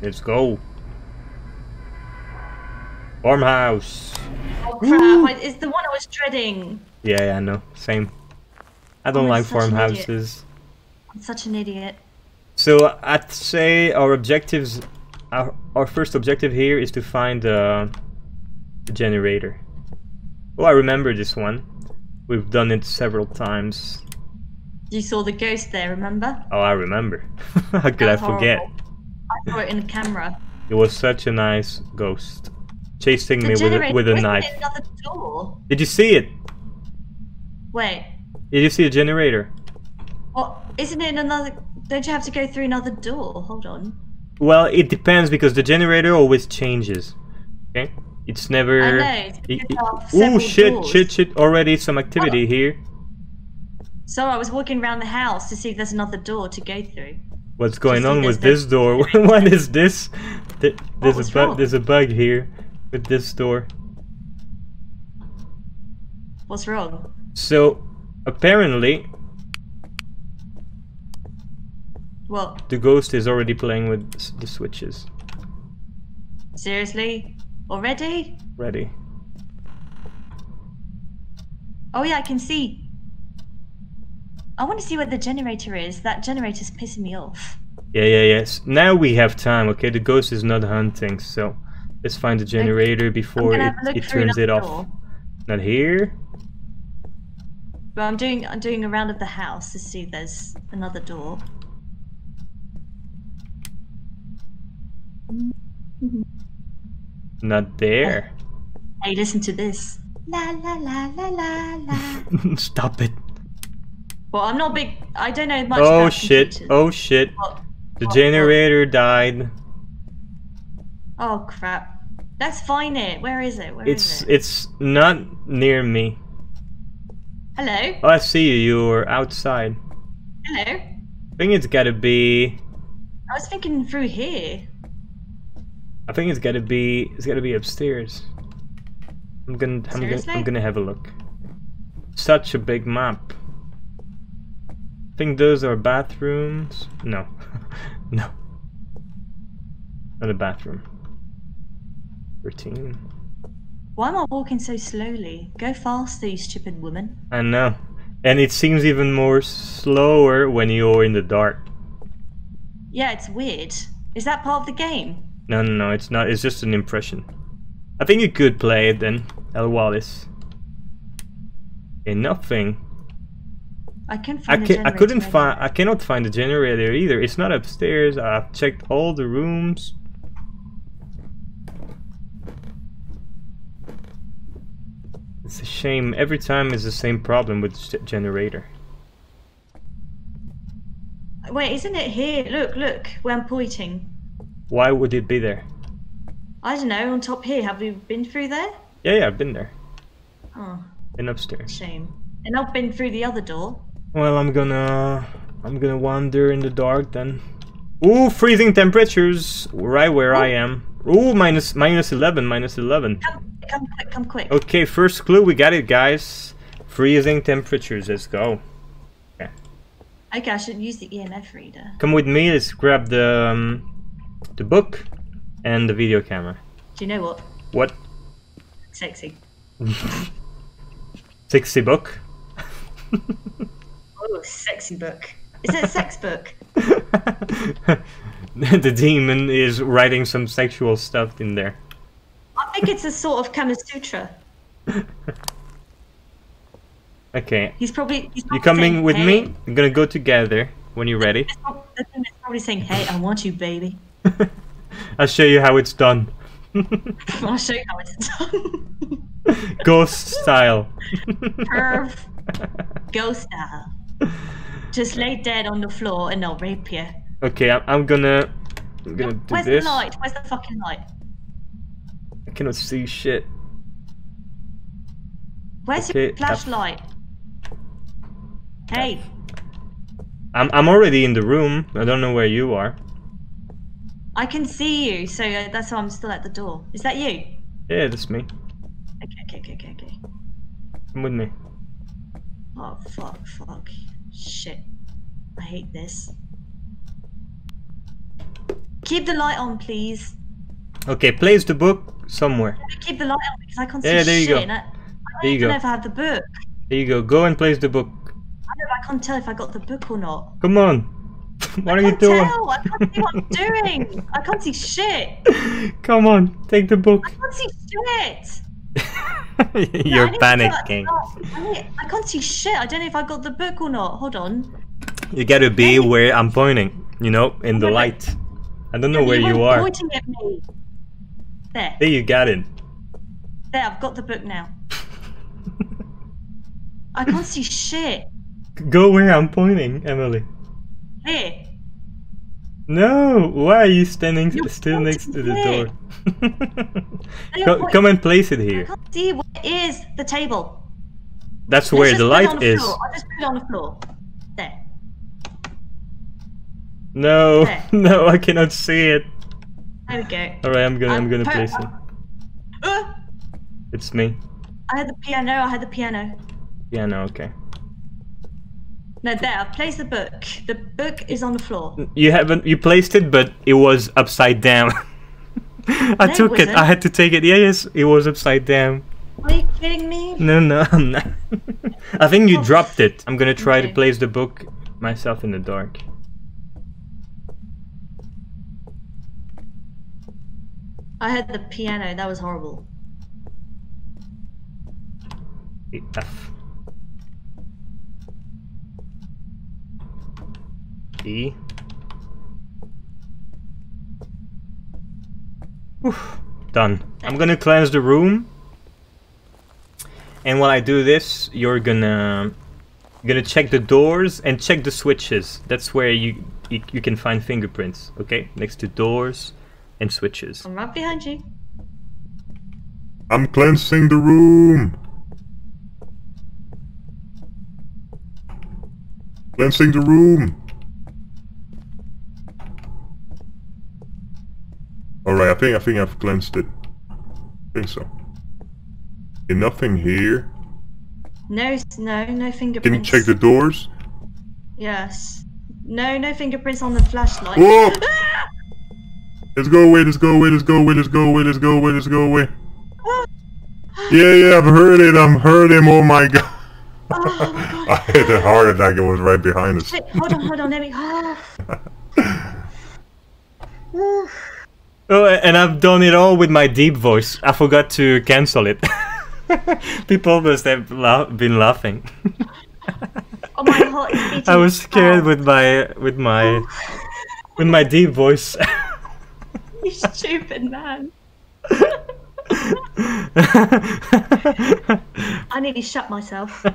Let's go. Farmhouse. Oh crap, it's the one I was dreading. Yeah, yeah, I know. Same. I don't like farmhouses. I'm such an idiot. So I'd say our objectives, our first objective here is to find the generator. Oh, I remember this one. We've done it several times. You saw the ghost there, remember? Oh, I remember. How could I forget? I saw it in the camera. It was such a nice ghost. Chasing me with a knife. Another door. Did you see it? Wait. Did you see a generator? Well, isn't it another... Don't you have to go through another door? Hold on. Well, it depends because the generator always changes. Okay? It's never... I know. Oh shit, shit. Already some activity here. So I was walking around the house to see if there's another door to go through. What's going on with this door? What is this? There's a bug here with this door. What's wrong? So, apparently... Well, the ghost is already playing with the switches. Seriously? Already? Ready. Oh yeah, I can see. I want to see what the generator is. That generator's pissing me off. Yeah, yeah, yes. Now we have time, okay? The ghost is not hunting, so let's find the generator before it turns it off. Door. Not here. Well, I'm doing a round of the house to see if there's another door. Not there. Hey, listen to this. La la la la la la. Stop it. Well, I'm not big. I don't know much about computers. Oh shit! What? The generator died. Oh crap! Let's find it. Where is it? Where is it? It's not near me. Hello. Oh, I see you. You're outside. Hello. I think it's gotta be. I was thinking through here. I think it's gotta be. It's gotta be upstairs. I'm gonna have a look. Such a big map. I think those are bathrooms. No. No. Not a bathroom. 13. Why am I walking so slowly? Go faster, you stupid woman. I know. And it seems even more slower when you're in the dark. Yeah, it's weird. Is that part of the game? No, no, no, it's not. It's just an impression. I think you could play it then. El Wallace. Okay, nothing. I cannot find the generator either. It's not upstairs. I've checked all the rooms. It's a shame. Every time it's the same problem with the generator. Wait, isn't it here? Look, look, where I'm pointing. Why would it be there? I don't know. On top here. Have you been through there? Yeah, yeah, I've been there. Oh. Been upstairs. Shame. And I've been through the other door. Well, I'm gonna wander in the dark then. Ooh, freezing temperatures, right where I am. Ooh, minus 11. Come quick. Okay, first clue, we got it, guys. Freezing temperatures, let's go. Yeah. Okay, I should use the EMF reader. Come with me, let's grab the book and the video camera. Do you know what? What? Sexy. Sexy book. Oh, sexy book. Is it a sex book? The demon is writing some sexual stuff in there. I think it's a sort of Kama Sutra. Okay. He's probably you coming saying, with hey. Me? We're gonna go together when you're ready. The demon is probably saying, hey, I want you, baby. I'll show you how it's done. I'll show you how it's done. Ghost style. Perv. Ghost style. Just lay dead on the floor and I'll rape you. Okay, I'm gonna do this. Where's the light? Where's the fucking light? I cannot see shit. Where's your flashlight? Hey. I'm already in the room. I don't know where you are. I can see you, so that's why I'm still at the door. Is that you? Yeah, that's me. Okay. Come with me. Oh, fuck. Shit. I hate this. Keep the light on, please. Okay, place the book somewhere. Keep the light on because I can't see shit. Yeah, there you go. I don't even know if I have the book. There you go. Go and place the book. I know, but I can't tell if I got the book or not. Come on. What are you doing? I can't see what I'm doing. I can't see shit. Come on, take the book. I can't see shit. You're panicking. I can't see shit. I don't know if I got the book or not. Hold on. You gotta be where I'm pointing. You know, in the light. I don't know where you are. Pointing at me. There. There, you got it. There, I've got the book now. I can't see shit. Go where I'm pointing, Emily. There. No, why are you standing still next to the door? Come and place it here. I can't see where is the table. That's where the light is. I'll just put it on the floor. There. No, there. No, I cannot see it. There we go. Alright, I'm gonna place it. It's me. I had the piano. Piano, okay. No, there, I've placed the book. The book is on the floor. You placed it, but it was upside down. I took it. I had to take it. Yeah, yes, it was upside down. Are you kidding me? No, I'm not. I think you dropped it. I'm gonna try to place the book myself in the dark. I heard the piano, that was horrible. F. E. Oof. Done. I'm gonna cleanse the room. And while I do this, you're gonna check the doors and check the switches. That's where you can find fingerprints, okay? Next to doors and switches. I'm right behind you. I'm cleansing the room. Cleansing the room. Alright, I think I've cleansed it. I think so. Okay, nothing here. No fingerprints. Can you check the doors? Yes. No fingerprints on the flashlight. Whoa! Let's go away. Yeah, I've heard him, oh my god. Oh my god. I had a heart attack, it was right behind us. Wait, hold on, let me... Oh. Oh, and I've done it all with my deep voice. I forgot to cancel it. People must have been laughing. Oh my heart is beating. I was scared with my deep voice. You stupid man. I nearly shut myself.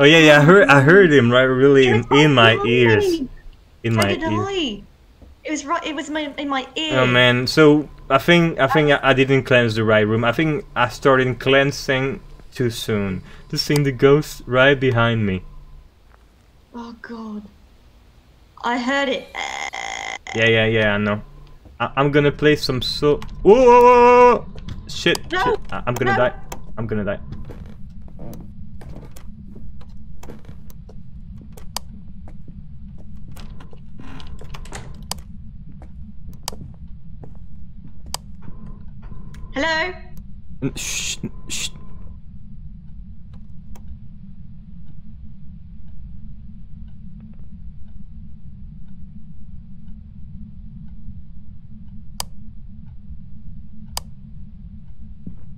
Oh yeah, I heard him right really in my ears. In my ears. It was right in my ear. Oh man, so I think I didn't cleanse the right room. I think I started cleansing too soon. Just seeing the ghost right behind me. Oh god. I heard it. Yeah, I know. I'm gonna play some Whoa! Shit! No, shit. I'm gonna die. Hello? Shh.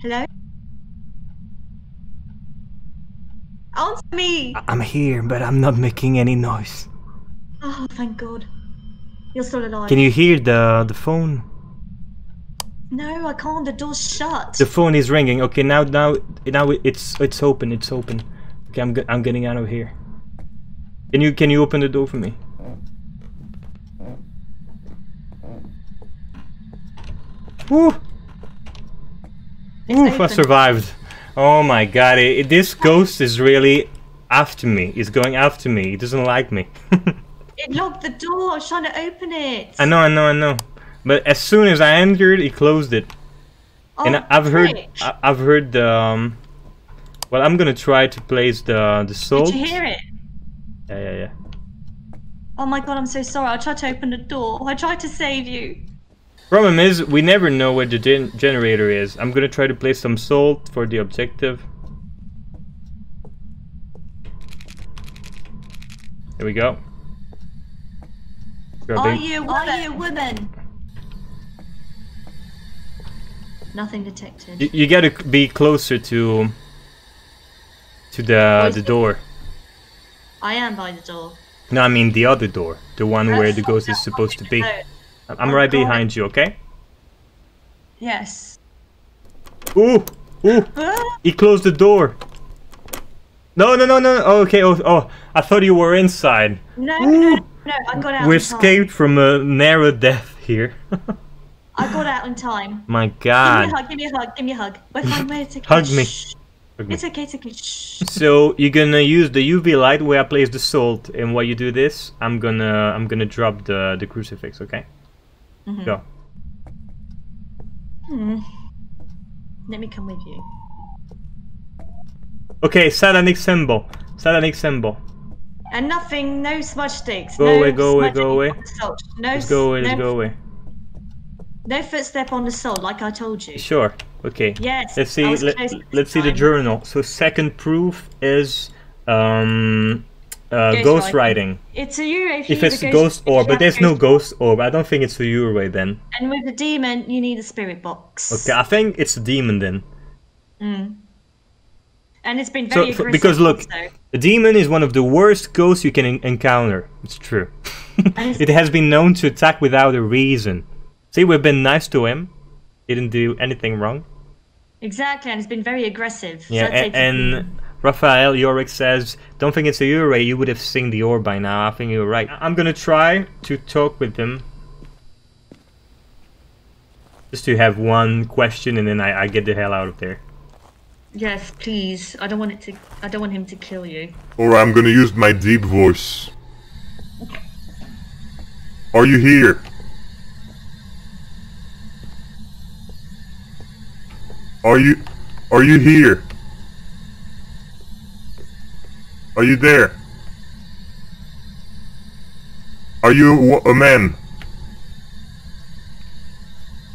Hello? Answer me! I'm here, but I'm not making any noise. Oh, thank God. You're still alive. Can you hear the phone? No, I can't. The door's shut. The phone is ringing. Okay, now it's open. It's open. Okay, I'm getting out of here. Can you open the door for me? Woo! Oof, I survived. Oh my god, this ghost is really after me. It's going after me. It doesn't like me. It locked the door. I was trying to open it. I know. But as soon as I entered, it closed it. Oh, and I've heard the... well, I'm gonna try to place the salt. Did you hear it? Yeah. Oh my god, I'm so sorry. I tried to open the door. I tried to save you. Problem is, we never know where the generator is. I'm gonna try to place some salt for the objective. There we go. Are you women? Nothing detected. You gotta be closer to the door. I am by the door. No, I mean the other door, the one where the ghost is supposed to be. I'm right behind you, okay? Yes. Ooh, ooh! He closed the door. No, no, no, no. Oh, okay. Oh, oh, I thought you were inside. No, ooh. No, I got out. We escaped from a narrow death here. I got out in time. My God. Give me a hug. Give me a hug. Give me a hug. Wait, hug me. Hug me. It's okay. It's okay. So you're gonna use the UV light where I place the salt, and while you do this, I'm gonna drop the crucifix. Okay. Mm-hmm. Go. Hmm. Let me come with you. Okay, satanic symbol. Satanic symbol. And nothing. No smudge sticks. Go away. Go away. Go away. Let's go away. Let's go away. No footstep on the salt, like I told you. Sure. Okay. Yes. Let's see. Let's see the journal. So second proof is ghost writing. It's a Yurei. If it's a ghost orb, but there's no ghost orb. I don't think it's a Yurei then. And with the demon, you need a spirit box. Okay, I think it's a demon then. Hmm. And it's been very aggressive. Because look, the demon is one of the worst ghosts you can encounter. It's true. It has been known to attack without a reason. See, we've been nice to him. Didn't do anything wrong. Exactly, and it's been very aggressive. Yeah, so and Rafael Yorick says, don't think it's a Yurei, you would have seen the orb by now. I think you're right. I'm gonna try to talk with him. Just to have one question and then I get the hell out of there. Yes, please. I don't want him to kill you. Alright, I'm gonna use my deep voice. Are you here? Are you here? Are you there? Are you a man?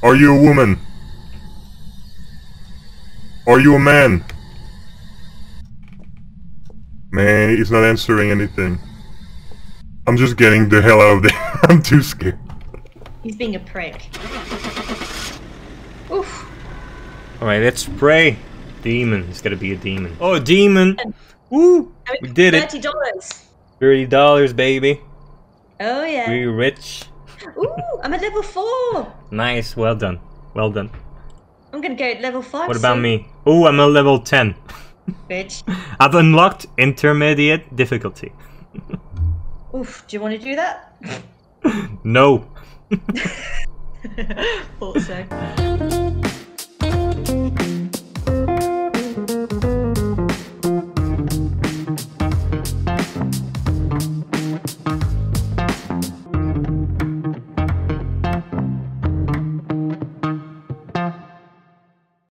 Are you a woman? Are you a man? Man, he's not answering anything. I'm just getting the hell out of there. I'm too scared. He's being a prick. Oof. Alright, let's pray. Demon. It's gotta be a demon. Oh, a demon! Woo! We did it! $30! $30, baby. Oh, yeah. We rich. Ooh, I'm at level 4! Nice, well done. Well done. I'm gonna go at level 5. What about me? Ooh, I'm at level 10. Bitch. I've unlocked intermediate difficulty. Oof, do you want to do that? No. Thought so.